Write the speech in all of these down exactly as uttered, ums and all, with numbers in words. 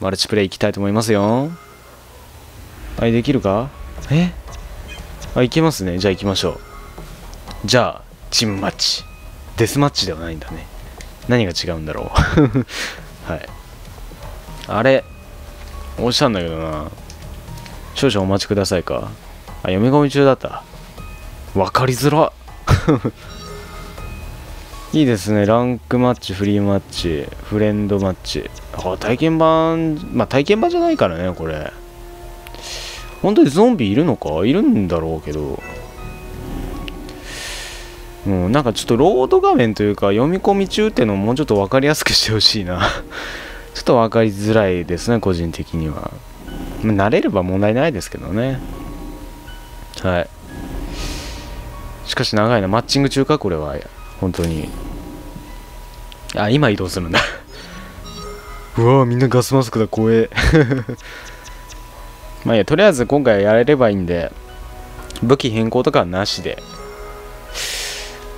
マルチプレイ行きたいと思いますよ。はい、できるか。えあ、行けますね。じゃあ行きましょう。じゃあチームマッチ、デスマッチではないんだね。何が違うんだろうはい、あれ押したんだけどな。少々お待ちくださいか。あ、読み込み中だった。分かりづらいいですね。ランクマッチ、フリーマッチ、フレンドマッチ。あ、体験版、まあ体験版じゃないからね、これ。本当にゾンビいるのか。いるんだろうけど、うん、なんかちょっとロード画面というか読み込み中っていうのをもうちょっと分かりやすくしてほしいなちょっと分かりづらいですね、個人的には。まあ、慣れれば問題ないですけどね。はい、しかし長いな。マッチング中か、これは。本当に。あ、今移動するんだうわー、みんなガスマスクだ、怖えまあいや、とりあえず今回やれればいいんで、武器変更とかはなしで。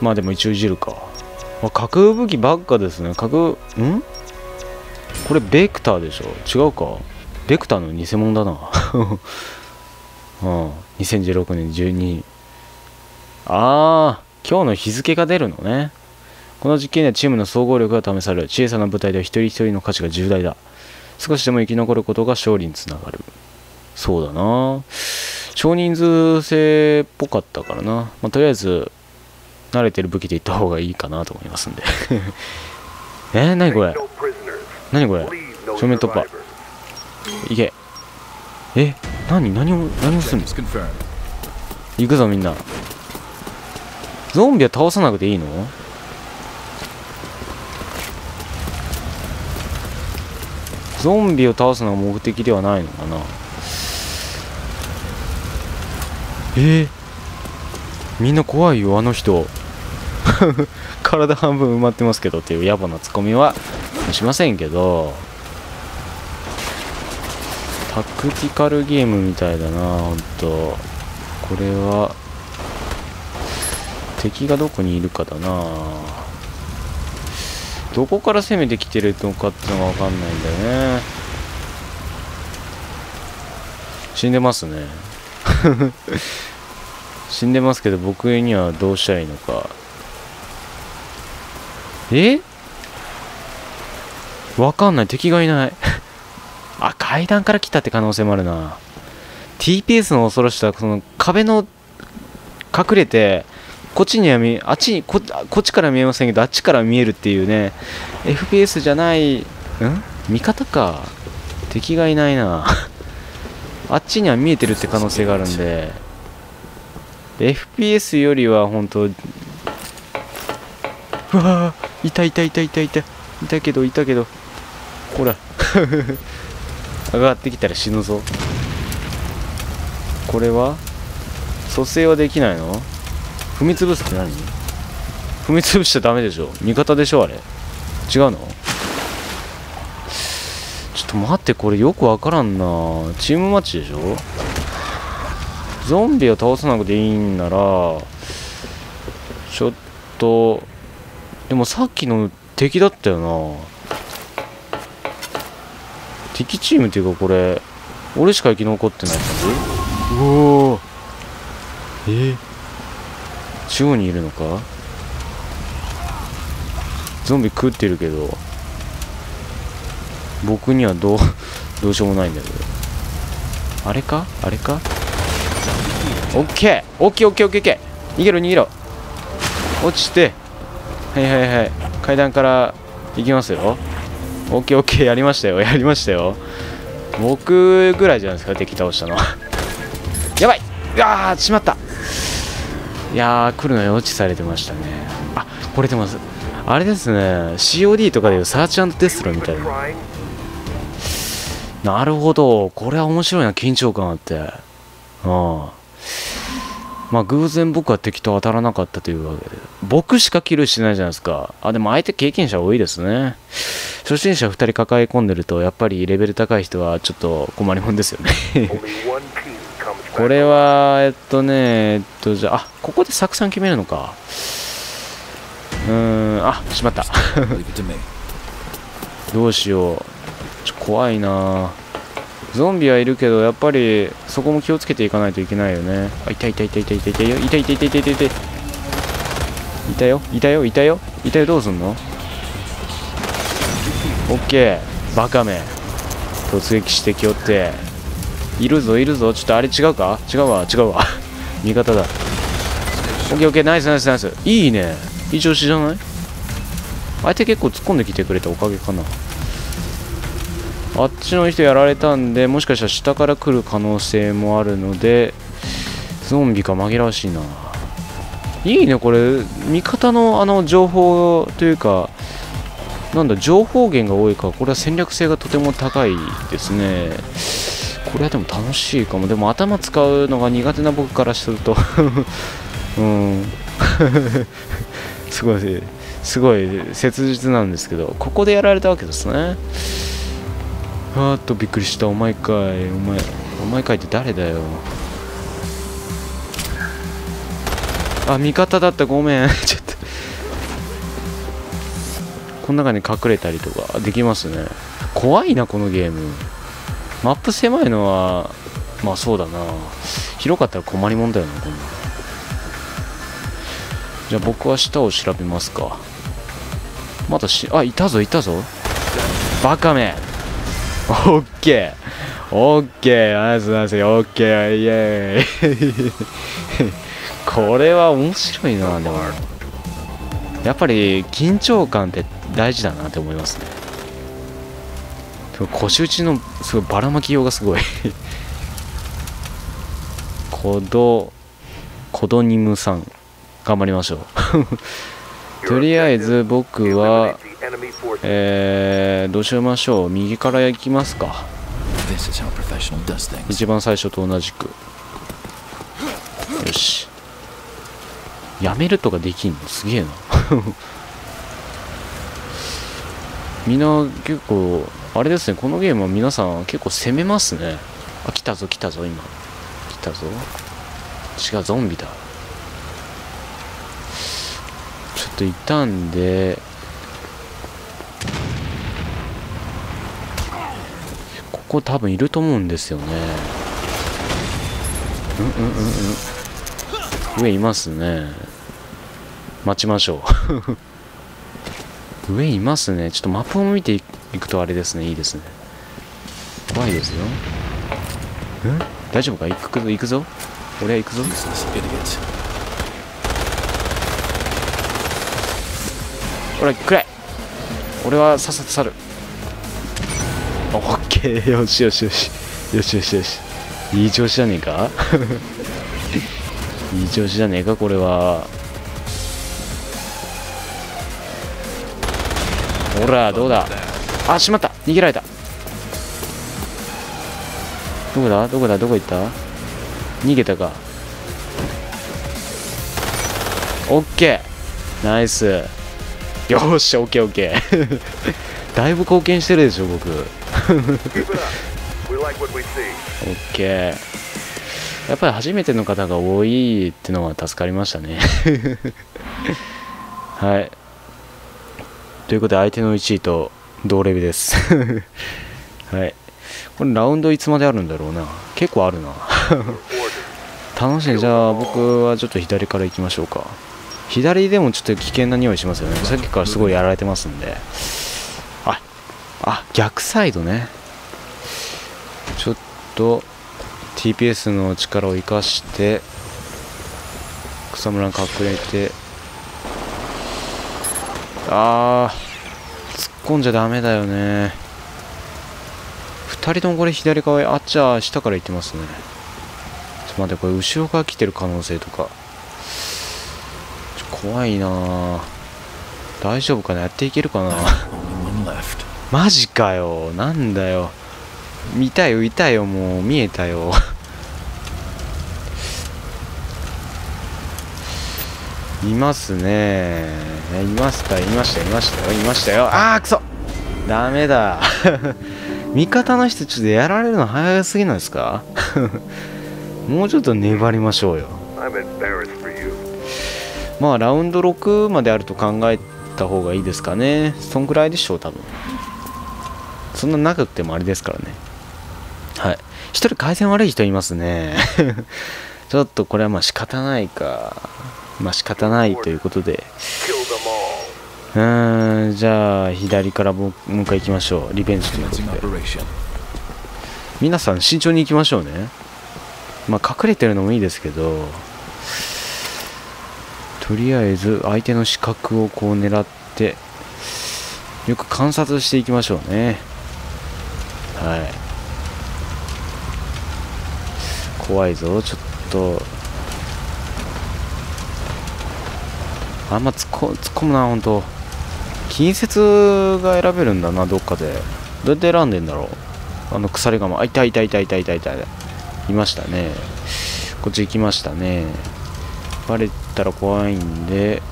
まあでも一応いじるか。あ、核武器ばっかですね。核、んこれベクターでしょ。違うか。ベクターの偽物だなうん、にせんじゅうろくねんじゅうに。ああ、今日の日付が出るのね。この実験ではチームの総合力が試される。小さな部隊では一人一人の価値が重大だ。少しでも生き残ることが勝利につながる。そうだな。少人数制っぽかったからな。まあ、とりあえず、慣れてる武器でいった方がいいかなと思いますんで。えー、なにこれ。なにこれ。正面突破。いけ。え、なに、何を、何をするの。行くぞ、みんな。ゾンビは倒さなくていいの？ゾンビを倒すのが目的ではないのかな。えー、みんな怖いよ、あの人体半分埋まってますけどっていう野暮なツッコミはしませんけど。タクティカルゲームみたいだな、ほんと。これは敵がどこにいるかだな。どこから攻めてきてるのかってのが分かんないんだよね。死んでますね死んでますけど、僕にはどうしたらいいのか。え？分かんない。敵がいないあ、階段から来たって可能性もあるな。 ティーピーエス の恐ろしさ、その壁の隠れて、こっちには見え、あっちに、こ、こっちから見えませんけど、あっちから見えるっていうね。エフピーエス じゃない、ん？味方か。敵がいないな。あっちには見えてるって可能性があるんで。で エフピーエス よりは本当。うわぁ、いたいたいたいたいた。いたけど、いたけど。ほら。上がってきたら死ぬぞ。これは？蘇生はできないの？踏み潰すって何？踏み潰しちゃダメでしょ。味方でしょ、あれ。違うの？ちょっと待って、これよくわからんな。チームマッチでしょ。ゾンビを倒さなくていいんなら、ちょっと、でもさっきの敵だったよな。敵チームっていうか、これ俺しか生き残ってない感じ。うおー、えー中央にいるのか。ゾンビ食ってるけど、僕にはどうどうしようもないんだけど。あれかあれか。オッケーオッケーオッケーオッケーオッケー。逃げろ逃げろ。落ちて、はいはいはい、階段から行きますよ。オッケーオッケー。やりましたよやりましたよ。僕ぐらいじゃないですか、敵倒したのはやばい、あーしまった。いやー、来るの予知されてましたね。あ、これでもあれですね、 シーオーディー とかでいうサーチ&デストロイみたいな。なるほど、これは面白いな。緊張感あって。ああ、まあ偶然僕は敵と当たらなかったというわけで、僕しかキルしてないじゃないですか。あ、でも相手経験者多いですね。初心者ふたり抱え込んでると、やっぱりレベル高い人はちょっと困りもんですよねこれは、えっとね、えっと、じゃあ、あ、ここで作戦決めるのか。うーん、あ、しまった。どうしよう。ちょっと怖いな。ゾンビはいるけど、やっぱりそこも気をつけていかないといけないよね。あ、いたいたいたいたいたいたいたいたいたいたいたいたいたいたよいたよいたよいたよ。どうすんの？オッケー、バカめ突撃してきよって。いるぞいるぞ。ちょっとあれ違うか？違うわ違うわ味方だ。オッケーオッケー、ナイスナイスナイス。いいね、いい調子じゃない？相手結構突っ込んできてくれたおかげかな。あっちの人やられたんで、もしかしたら下から来る可能性もあるので、ゾンビか紛らわしいな。いいね、これ味方のあの情報というか、なんだ、情報源が多いから、これは戦略性がとても高いですね。これはでも楽しいかも。でも頭使うのが苦手な僕からするとうんすごいすごい切実なんですけど、ここでやられたわけですね。あーっとびっくりした。お前かい、お前お前かいって誰だよ。あ、味方だった、ごめんちょっとこの中に隠れたりとかできますね。怖いなこのゲーム。マップ狭いのはまあそうだな、広かったら困りもんだよなこんな。じゃあ僕は下を調べますか。まだし、あ、いたぞいたぞ、バカめ。オッケーオッケー、ナイスナイス、オッケー、イエーイこれは面白いな。でもやっぱり緊張感って大事だなって思いますね。腰打ちのすごいばらまき用がすごいコドコドニムさん、頑張りましょうとりあえず僕はえー、どうしましょう。右から行きますか。一番最初と同じく。よし。やめるとかできんのすげえなみんな結構あれですね、このゲームは皆さん結構攻めますね。あ、来たぞ来たぞ今来たぞ。違う、ゾンビだ。ちょっといたんで、ここ多分いると思うんですよね。うんうんうんうん、上いますね。待ちましょう上いますね。ちょっとマップを見ていくとあれですね、いいですね、怖いですよ。うん、大丈夫か？行くぞ行くぞ、俺は行くぞ。ほらくらい、俺はさっさと去る。オッケー、よしよしよしよしよしよし、いい調子じゃねえかいい調子じゃねえかこれは。ほらどうだ。あ、しまった、逃げられた。どこだどこだどこ行った、逃げたか。オッケー、ナイス。よーし、オッケーオッケーだいぶ貢献してるでしょ僕OK やっぱり初めての方が多いってのは助かりましたねはいということで、相手のいちいと同レベルですはいこれラウンドいつまであるんだろうな、結構あるな楽しい。じゃあ僕はちょっと左から行きましょうか。左でもちょっと危険な匂いしますよね、さっきからすごいやられてますんで。あ、逆サイドね。ちょっと ティーピーエス の力を生かして草むらに隠れて、あー突っ込んじゃダメだよね。ふたりともこれ左側へ、あっちゃ下から行ってますね。ちょっと待って、これ後ろから来てる可能性とかちょっと怖いな。大丈夫かな、やっていけるかなマジかよ、なんだよ、見たよ、いたよ、もう見えたよいますね、いましたいましたいましたよいましたよ。あーくそ、ダメだ味方の人ちょっとやられるの早すぎないですかもうちょっと粘りましょうよ。まあラウンドろくまであると考えた方がいいですかね。そんくらいでしょう多分。そんななくてもあれですからね。はい。一人回線悪い人いますね。ちょっとこれはまあ仕方ないか。まあ仕方ないということで。うーん、じゃあ左からもう一回行きましょう。リベンジということで。皆さん慎重に行きましょうね。まあ隠れてるのもいいですけど、とりあえず相手の死角をこう狙って、よく観察していきましょうね。はい。怖いぞ、ちょっと。あんま突っ込、突っ込むな、ほんと。近接が選べるんだな、どっかで。どうやって選んでんだろう。あの鎖がもう、あ、痛い痛い痛い痛い痛い痛い。いましたね。こっち行きましたね。バレたら怖いんで。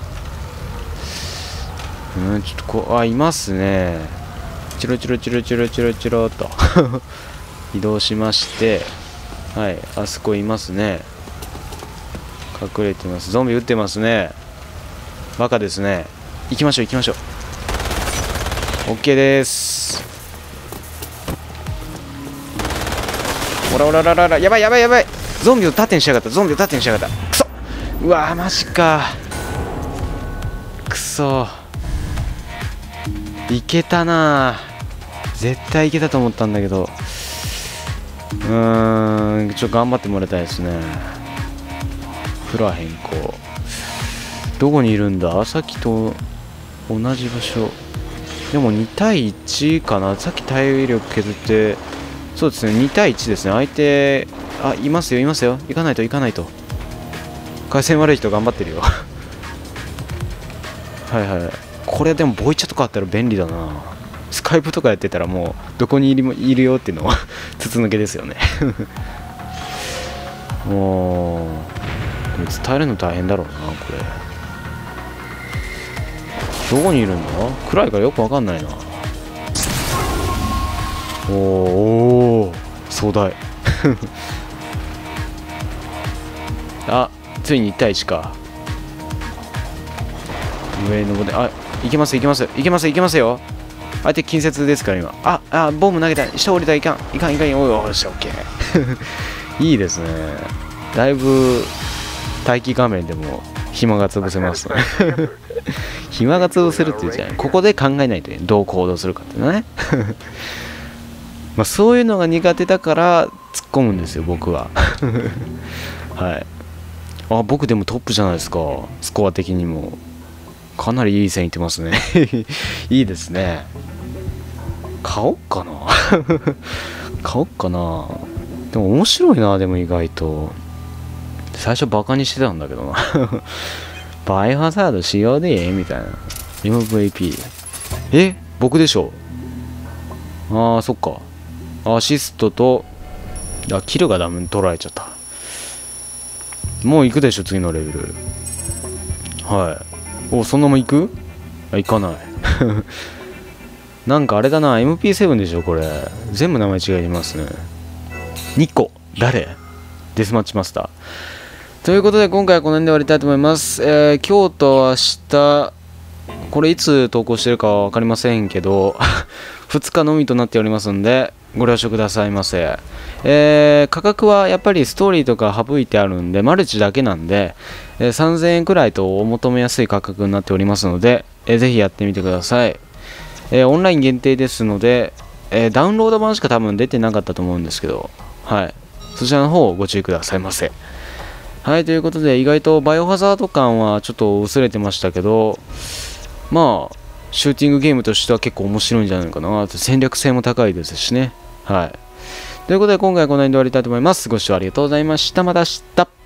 うん、ちょっとこ、あ、いますね。チロチロチロチロチロチロっと。移動しまして、はい、あそこいますね。隠れてます。ゾンビ撃ってますね。バカですね。行きましょう、行きましょう。OK です。おらおらららら、やばいやばいやばい。ゾンビを盾にしやがった、ゾンビを盾にしやがった。くそ！うわー、マジか。くそ。いけたなぁ。絶対いけたと思ったんだけど。うーん、ちょっと頑張ってもらいたいですね。フラ変更。どこにいるんだ？さっきと同じ場所。でもにたいいちかな。さっき体力削って、そうですね、にたいいちですね。相手、あ、いますよ、いますよ。行かないと、行かないと。回線悪い人頑張ってるよ。はいはい。これでもボイチャとかあったら便利だな。スカイプとかやってたらもうどこにいる、いるよっていうのは筒抜けですよね。もう伝えるの大変だろうな、これ。どこにいるんだ？暗いからよくわかんないな。おーおー、壮大。あ、ついにいちたいいちか。上登って、あ、いけますいけますいけますいけますよ。相手近接ですから今。ああ、ボム投げたい、下降りた、いかんいかんいかん、おいおい、よし、オッケー。いいですね。だいぶ待機画面でも暇が潰せますね。暇が潰せるっていうじゃない、ここで考えないと、ね、どう行動するかってね。まあそういうのが苦手だから突っ込むんですよ、僕は。はい。あ、僕でもトップじゃないですか、スコア的にも。かなりいい線いってますね。いいですね。買おっかな。買おっかな。でも面白いな、でも意外と。最初バカにしてたんだけどな。バイオハザード使用でええみたいな。エムブイピー。え、僕でしょ。ああ、そっか。アシストと、あ、キルがダメに取られちゃった。もう行くでしょ、次のレベル。はい。お、そんなもん行く？あ、行かない。なんかあれだな、エムピーセブン でしょ、これ。全部名前違いますね。にこ、誰？デスマッチマスター。ということで、今回はこの辺で終わりたいと思います。えー、今日と明日、これいつ投稿してるかは分かりませんけど、ふつかのみとなっておりますんで、ご了承くださいませ。えー、価格はやっぱりストーリーとか省いてあるんで、マルチだけなんで、えー、さんぜんえんくらいとお求めやすい価格になっておりますので、えー、ぜひやってみてください。えー、オンライン限定ですので、えー、ダウンロード版しか多分出てなかったと思うんですけど、はい。そちらの方をご注意くださいませ。はい、ということで、意外とバイオハザード感はちょっと薄れてましたけど、まあ、シューティングゲームとしては結構面白いんじゃないかな。戦略性も高いですしね。はい。ということで今回はこの辺で終わりたいと思います。ご視聴ありがとうございました。また明日。